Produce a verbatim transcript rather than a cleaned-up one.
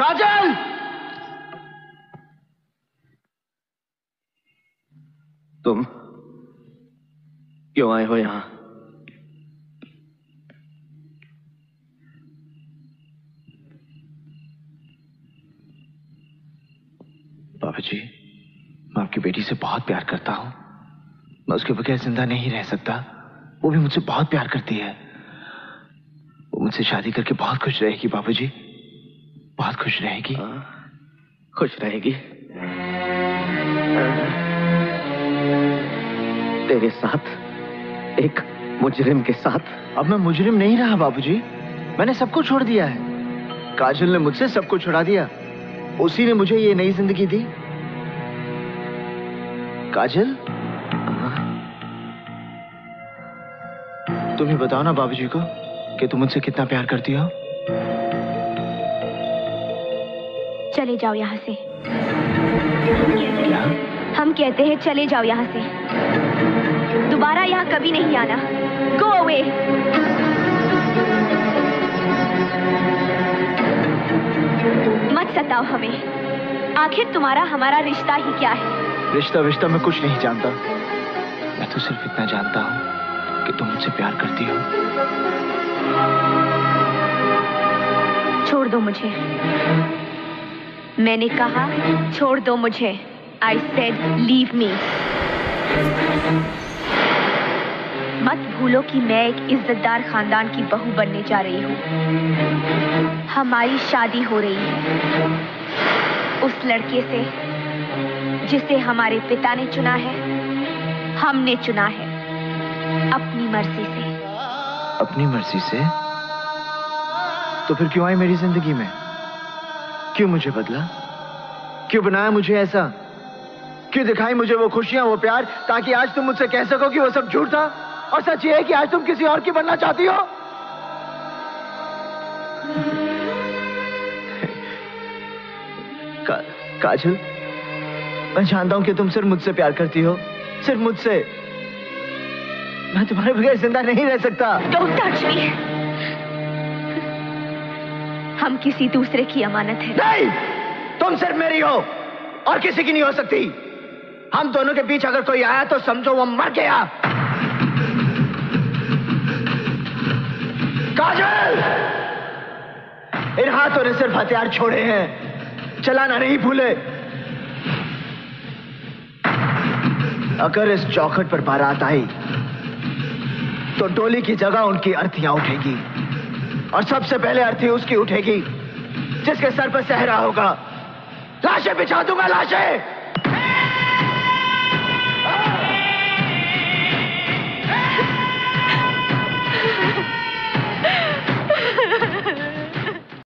काजल, तुम क्यों आए हो यहां? बाबा जी, मैं आपकी बेटी से बहुत प्यार करता हूं। मैं उसके बगैर जिंदा नहीं रह सकता। वो भी मुझसे बहुत प्यार करती है। वो मुझसे शादी करके बहुत खुश रहेगी बाबा जी, बहुत खुश रहेगी। आ, खुश रहेगी। तेरे साथ एक मुजरिम के साथ। अब मैं मुजरिम नहीं रहा बाबूजी, मैंने सबको छोड़ दिया है। काजल ने मुझसे सबको छुड़ा दिया, उसी ने मुझे ये नई जिंदगी दी। काजल, तुम ही बताओ ना बाबूजी को कि तुम मुझसे कितना प्यार करती हो। चले जाओ यहाँ से। क्या? हम कहते हैं चले जाओ यहाँ से, दोबारा यहाँ कभी नहीं आना। Go away. मत सताओ हमें। आखिर तुम्हारा हमारा रिश्ता ही क्या है? रिश्ता विश्ता मैं कुछ नहीं जानता। मैं तो सिर्फ इतना जानता हूँ कि तुम मुझसे प्यार करती हो। छोड़ दो मुझे। मैंने कहा छोड़ दो मुझे। I said leave me. मत भूलो कि मैं एक इज्जतदार खानदान की बहू बनने जा रही हूँ। हमारी शादी हो रही है उस लड़के से जिसे हमारे पिता ने चुना है, हमने चुना है अपनी मर्जी से। अपनी मर्जी से? तो फिर क्यों आई मेरी जिंदगी में? क्यों मुझे बदला? क्यों बनाया मुझे ऐसा? क्यों दिखाई मुझे वो खुशियां, वो प्यार, ताकि आज तुम मुझसे कह सको कि वो सब झूठ था और सच ये है कि आज तुम किसी और की बनना चाहती हो। का, काजल, मैं जानता हूं कि तुम सिर्फ मुझसे प्यार करती हो, सिर्फ मुझसे। मैं तुम्हारे बगैर जिंदा नहीं रह सकता। Don't touch me. हम किसी दूसरे की अमानत है। नहीं, तुम सिर्फ मेरी हो और किसी की नहीं हो सकती। हम दोनों के बीच अगर कोई आया तो समझो वो मर गया। काजल, इन हाथों ने सिर्फ हथियार छोड़े हैं, चलाना नहीं भूले। अगर इस चौखट पर बारात आई तो डोली की जगह उनकी अर्थियां उठेंगी और सबसे पहले अर्थी उसकी उठेगी जिसके सर पर सहरा होगा। लाशें बिछा दूंगा, लाशें।